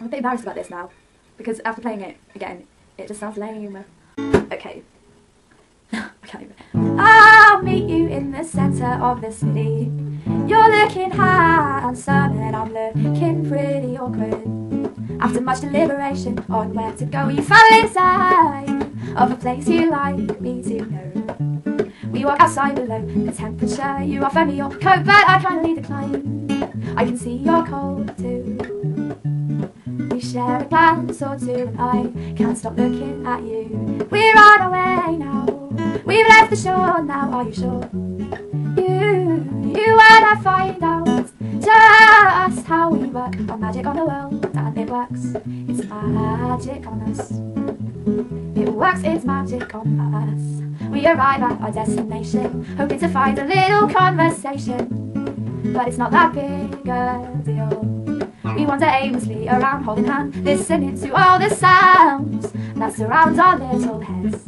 I'm a bit embarrassed about this now, because after playing it again, it just sounds lame. Okay. I can't even. I'll meet you in the centre of the city. You're looking handsome and I'm looking pretty awkward. After much deliberation on where to go, you fell inside of a place you like me to know. We walk outside below the temperature. You offer me your coat, but I kindly decline. I can see you're cold too. We share a glance or two, and I can't stop looking at you. We're on our way now. We've left the shore now. Are you sure? You wanna find out just how we work our magic on the world, and it works. It's magic on us. It works. It's magic on us. We arrive at our destination, hoping to find a little conversation, but it's not that big a deal. We wander aimlessly around, holding hand, listening to all the sounds that surround our little heads.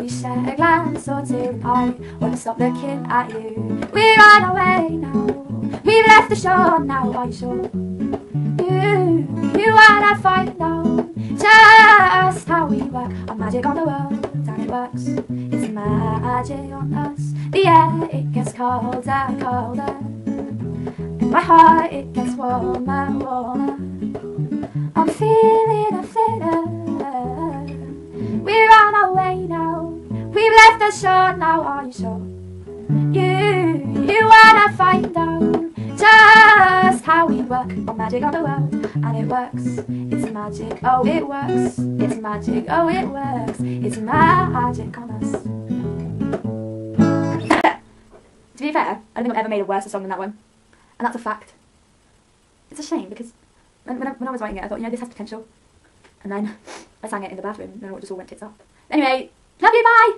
We share a glance or two, and I won't stop looking at you. We're on our way now. We've left the shore now. Are you sure? You wanna find out just how we work our magic on the world, and it works. It's magic on us. The air, it gets colder and colder. My heart, it gets warmer, warmer. I'm feeling a flitter. We're on our way now. We've left the shore now. Are you sure? You wanna find out just how we work our magic on the world, and it works. It's magic, oh it works. It's magic, oh it works. It's magic on us. To be fair, I don't think I've ever made a worse song than that one. And that's a fact. It's a shame, because when I was writing it, I thought, you know, this has potential. And then I sang it in the bathroom, and it just all went tits up. Anyway, love you, bye!